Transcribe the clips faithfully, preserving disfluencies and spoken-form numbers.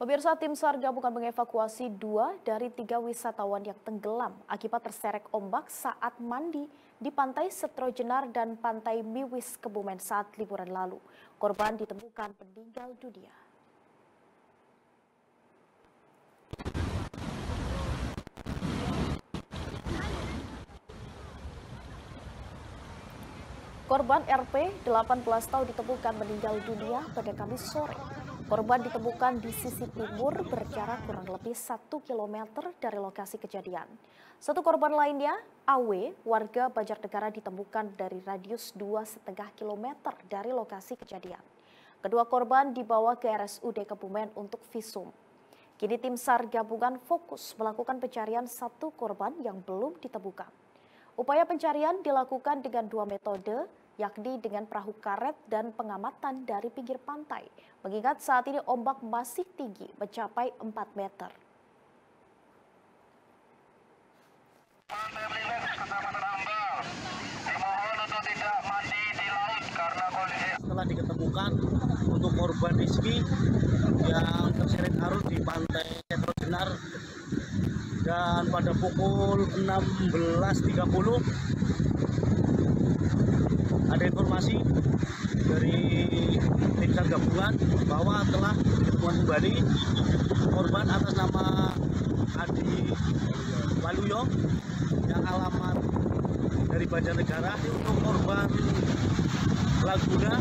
Pemirsa, tim SAR gabungan mengevakuasi dua dari tiga wisatawan yang tenggelam akibat terseret ombak saat mandi di Pantai Setrojenar dan Pantai Miwis, Kebumen saat liburan lalu. Korban ditemukan meninggal dunia. Korban R P, delapan belas tahun, ditemukan meninggal dunia pada Kamis sore. Korban ditemukan di sisi timur berjarak kurang lebih satu kilometer dari lokasi kejadian. Satu korban lainnya, A W, warga Banjarnegara, ditemukan dari radius dua koma lima kilometer dari lokasi kejadian. Kedua korban dibawa ke R S U D Kebumen untuk visum. Kini tim SAR gabungan fokus melakukan pencarian satu korban yang belum ditemukan. Upaya pencarian dilakukan dengan dua metode, yakni dengan perahu karet dan pengamatan dari pinggir pantai, mengingat saat ini ombak masih tinggi mencapai empat meter. Pantai Miwis Kecamatan Ambal, dimohon untuk tidak mandi di laut karena kondisi. Setelah diketemukan untuk korban Rizky yang terseret arus di Pantai Setrojenar, dan pada pukul enam belas tiga puluh ada informasi dari tim SAR gabungan bahwa telah ditemukan kembali korban atas nama Adi Waluyo yang alamat dari Banjarnegara. Untuk korban Laguna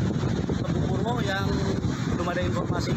Tembu Purwo yang belum ada informasi.